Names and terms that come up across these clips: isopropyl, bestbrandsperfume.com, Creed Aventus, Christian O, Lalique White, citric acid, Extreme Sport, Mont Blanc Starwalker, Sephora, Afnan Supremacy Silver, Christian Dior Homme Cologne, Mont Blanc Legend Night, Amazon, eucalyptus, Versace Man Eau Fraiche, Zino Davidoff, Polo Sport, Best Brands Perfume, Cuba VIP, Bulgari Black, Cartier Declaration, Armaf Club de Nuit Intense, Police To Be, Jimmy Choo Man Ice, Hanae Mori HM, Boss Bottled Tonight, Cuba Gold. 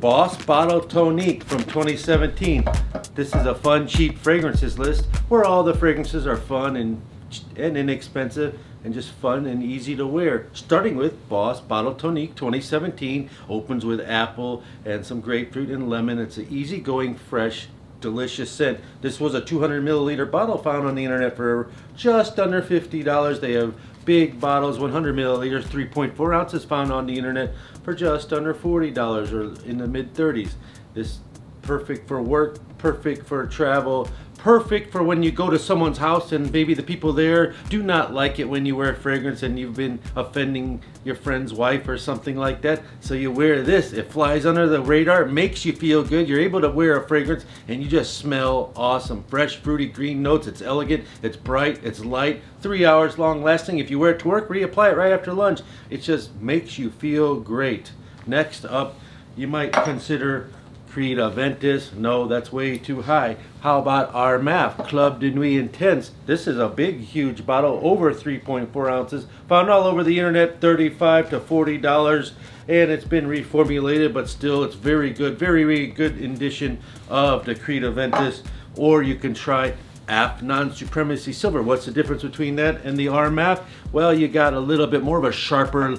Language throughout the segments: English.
Boss Bottled Tonight from 2017. This is a fun, cheap fragrances list where all the fragrances are fun and inexpensive and just fun and easy to wear. Starting with Boss Bottled Tonight 2017. Opens with apple and some grapefruit and lemon. It's an easygoing, fresh, delicious scent. This was a 200 milliliter bottle found on the internet for just under $50. They have big bottles, 100 milliliters, 3.4 ounces found on the internet for just under $40 or in the mid 30s. This perfect for work, perfect for travel, perfect for when you go to someone's house and maybe the people there do not like it when you wear a fragrance and you've been offending your friend's wife or something like that. So you wear this, it flies under the radar, it makes you feel good. You're able to wear a fragrance and you just smell awesome. Fresh, fruity, green notes. It's elegant, it's bright, it's light. 3 hours long lasting. If you wear it to work, reapply it right after lunch. It just makes you feel great. Next up, you might consider Creed Aventus. No, that's way too high. How about Armaf Club de Nuit Intense? This is a big, huge bottle, over 3.4 ounces. Found all over the internet, $35 to $40. And it's been reformulated, but still it's very good. Very, very good edition of the Creed Aventus. Or you can try Afnan Supremacy Silver. What's the difference between that and the Armaf? Well, you got a little bit more of a sharper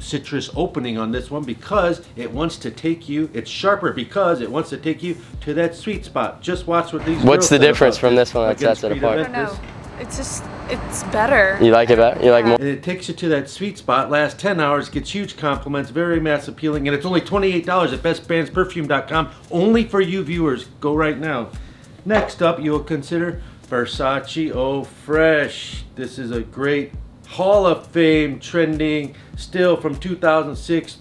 citrus opening on this one because it wants to take you, it's sharper because it wants to take you to that sweet spot. Just watch what these. What's the difference from this one that sets it apart? I don't know. It's just, it's better. You like it better? You like more? And it takes you to that sweet spot. Lasts 10 hours, gets huge compliments, very mass appealing, and it's only $28 at bestbrandsperfume.com. Only for you viewers. Go right now. Next up, you'll consider Versace Eau Fraiche. This is a great Hall of Fame trending, still from 2006,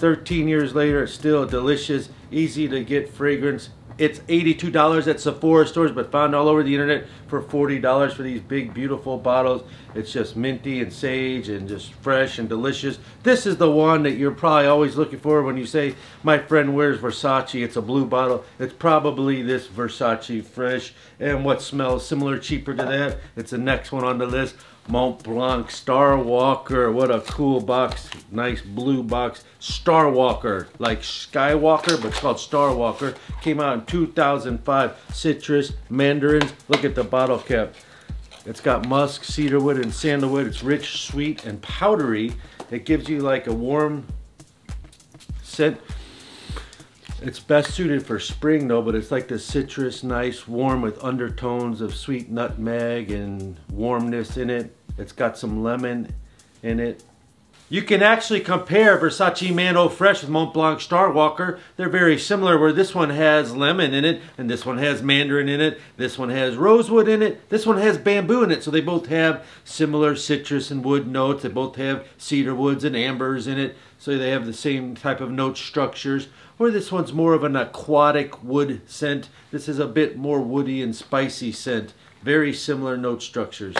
13 years later, still delicious, easy to get fragrance. It's $82 at Sephora stores, but found all over the internet for $40 for these big, beautiful bottles. It's just minty and sage and just fresh and delicious. This is the one that you're probably always looking for when you say, my friend wears Versace. It's a blue bottle. It's probably this Versace Fresh. And what smells similar, cheaper to that, it's the next one on the list. Mont Blanc Starwalker. What a cool box. Nice blue box. Starwalker, like Skywalker, but it's called Starwalker. Came out in 2005. Citrus, mandarins. Look at the bottle cap. It's got musk, cedarwood, and sandalwood. It's rich, sweet, and powdery. It gives you like a warm scent. It's best suited for spring though, but it's like the citrus, nice, warm with undertones of sweet nutmeg and warmness in it. It's got some lemon in it. You can actually compare Versace Man Eau Fraiche with Mont Blanc Starwalker. They're very similar where this one has lemon in it, and this one has mandarin in it, this one has rosewood in it, this one has bamboo in it. So they both have similar citrus and wood notes. They both have cedar woods and ambers in it. So they have the same type of note structures. Where this one's more of an aquatic wood scent. This is a bit more woody and spicy scent. Very similar note structures.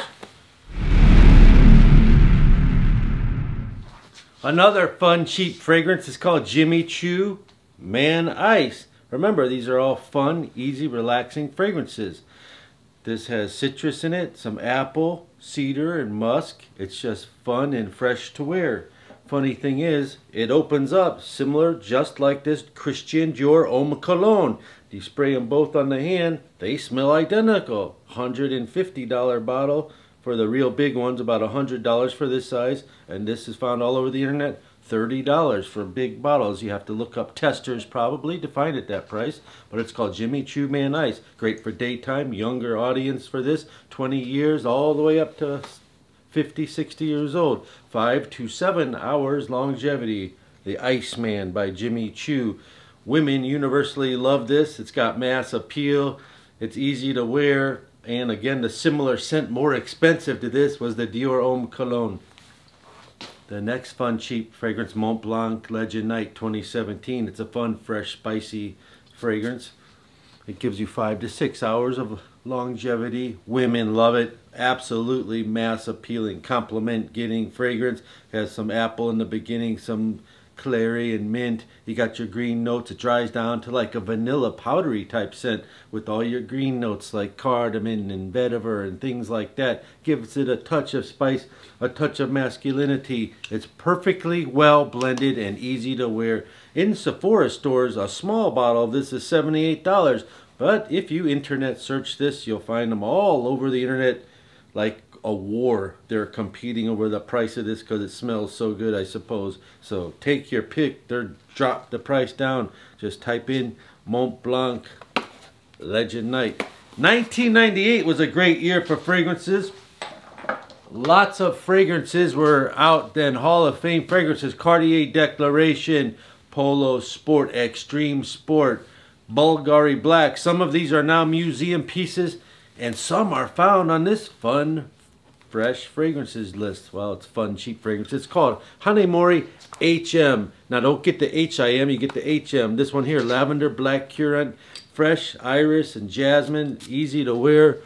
Another fun, cheap fragrance is called Jimmy Choo Man Ice. Remember, these are all fun, easy, relaxing fragrances. This has citrus in it, some apple, cedar, and musk. It's just fun and fresh to wear. Funny thing is, it opens up similar, just like this Christian Dior Homme Cologne. You spray them both on the hand, they smell identical. $150 bottle for the real big ones, about $100 for this size, and this is found all over the internet. $30 for big bottles. You have to look up testers probably to find it that price, but it's called Jimmy Choo Man Ice. Great for daytime, younger audience for this, 20 years all the way up to 50, 60 years old. 5 to 7 hours longevity. The Iceman by Jimmy Choo. Women universally love this. It's got mass appeal. It's easy to wear. And again, the similar scent, more expensive to this, was the Dior Homme Cologne. The next fun, cheap fragrance, Mont Blanc Legend Night 2017. It's a fun, fresh, spicy fragrance. It gives you 5 to 6 hours of longevity. Women love it. Absolutely mass appealing, compliment getting fragrance. Has some apple in the beginning, some clary and mint. You got your green notes. It dries down to like a vanilla powdery type scent with all your green notes like cardamom and vetiver and things like that. Gives it a touch of spice, a touch of masculinity. It's perfectly well blended and easy to wear. In Sephora stores, a small bottle of this is $78, but if you internet search this, you'll find them all over the internet like a war. They're competing over the price of this because it smells so good, I suppose. So take your pick. They're drop the price down. Just type in Mont Blanc Legend Night. 1998 was a great year for fragrances. Lots of fragrances were out then. Hall of Fame fragrances: Cartier Declaration, Polo Sport, Extreme Sport, Bulgari Black. Some of these are now museum pieces, and some are found on this fun fresh fragrances list. Well, it's fun, cheap fragrance. It's called Hanae Mori HM. Now, don't get the HIM, you get the HM. This one here, Lavender, Black Currant, Fresh, Iris, and Jasmine. Easy to wear.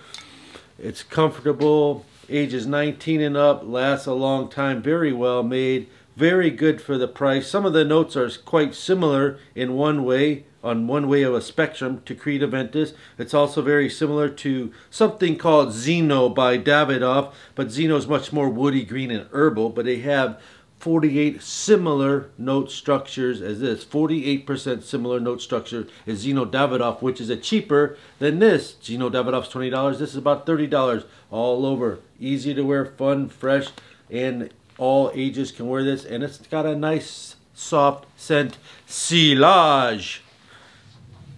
It's comfortable. Ages 19 and up. Lasts a long time. Very well made. Very good for the price. Some of the notes are quite similar in one way, on one way of a spectrum, to Creed Aventus. It's also very similar to something called Zino by Davidoff, but Zino's much more woody, green, and herbal, but they have 48 similar note structures as this. 48% similar note structure is Zino Davidoff, which is a cheaper than this. Zino Davidoff's $20. This is about $30 all over. Easy to wear, fun, fresh, and all ages can wear this. And it's got a nice, soft scent, Silage.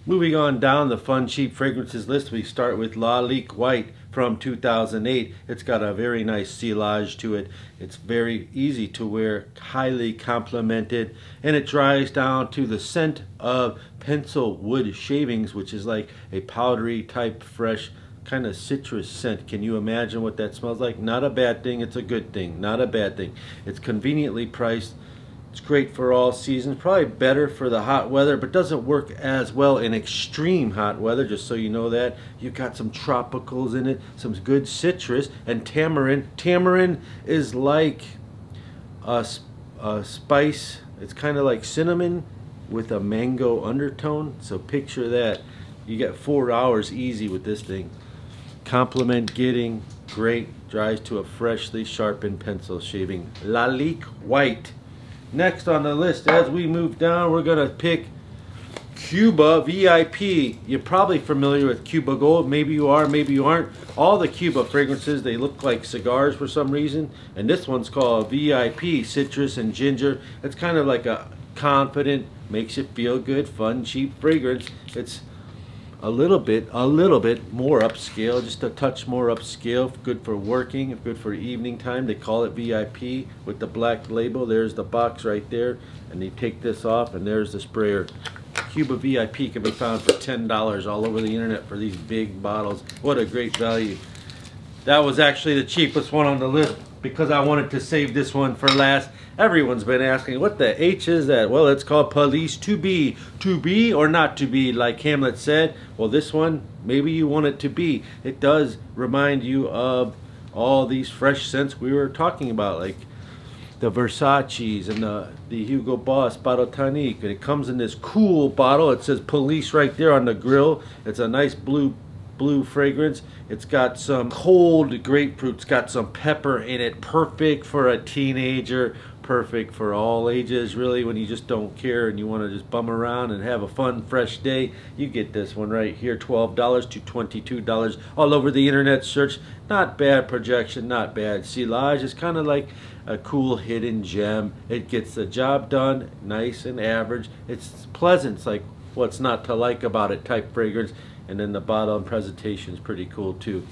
Moving on down the fun cheap fragrances list, we start with Lalique White from 2008. It's got a very nice Silage to it. It's very easy to wear, highly complimented, and it dries down to the scent of pencil wood shavings, which is like a powdery type fresh kind of citrus scent. Can you imagine what that smells like? Not a bad thing. It's a good thing. Not a bad thing. It's conveniently priced. It's great for all seasons, probably better for the hot weather, but doesn't work as well in extreme hot weather, just so you know that. You've got some tropicals in it, some good citrus, and tamarind. Tamarind is like a spice. It's kind of like cinnamon with a mango undertone, so picture that. You get 4 hours easy with this thing. Compliment getting, great, dries to a freshly sharpened pencil shaving. Lalique White. Next on the list, as we move down, we're going to pick Cuba VIP. You're probably familiar with Cuba Gold. Maybe you are, maybe you aren't. All the Cuba fragrances, they look like cigars for some reason. And this one's called VIP, citrus and ginger. It's kind of like a confident, makes you feel good, fun, cheap fragrance. It's a little bit more upscale, just a touch more upscale. Good for working, good for evening time. They call it VIP with the black label. There's the box right there, and you take this off, and there's the sprayer. Cuba VIP can be found for $10 all over the internet for these big bottles. What a great value. That was actually the cheapest one on the list because I wanted to save this one for last. Everyone's been asking, what the H is that? Well, it's called Police To Be. To be or not to be, like Hamlet said. Well, this one, maybe you want it to be. It does remind you of all these fresh scents we were talking about, like the Versace's and the Hugo Boss Bottled Tonight. And it comes in this cool bottle. It says Police right there on the grill. It's a nice blue fragrance. It's got some cold grapefruit. It's got some pepper in it. Perfect for a teenager. Perfect for all ages, really, when you just don't care and you want to just bum around and have a fun, fresh day. You get this one right here, $12 to $22 all over the internet search. Not bad projection, not bad. Silage is kind of like a cool hidden gem. It gets the job done, nice and average. It's pleasant. It's like what's not to like about it type fragrance. And then the bottle and presentation is pretty cool too.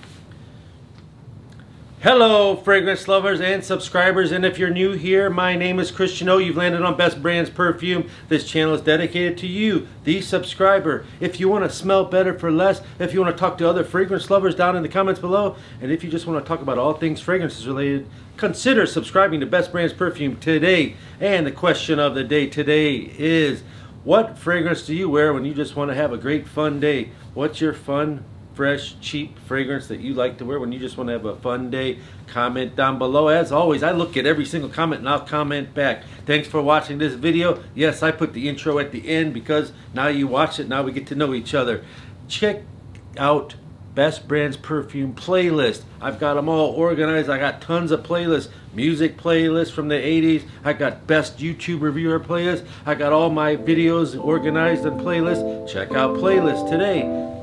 Hello fragrance lovers and subscribers, and if you're new here, my name is Christian O. You've landed on Best Brands Perfume. This channel is dedicated to you, the subscriber. If you want to smell better for less, if you want to talk to other fragrance lovers down in the comments below, and if you just want to talk about all things fragrances related, consider subscribing to Best Brands Perfume today. And the question of the day today is, what fragrance do you wear when you just want to have a great fun day? What's your fun fresh, cheap fragrance that you like to wear when you just want to have a fun day, comment down below. As always, I look at every single comment and I'll comment back. Thanks for watching this video. Yes, I put the intro at the end because now you watch it, now we get to know each other. Check out Best Brands Perfume playlist. I've got them all organized. I got tons of playlists. Music playlists from the 80s. I got Best YouTube Reviewer playlists. I got all my videos organized in playlists. Check out playlists today.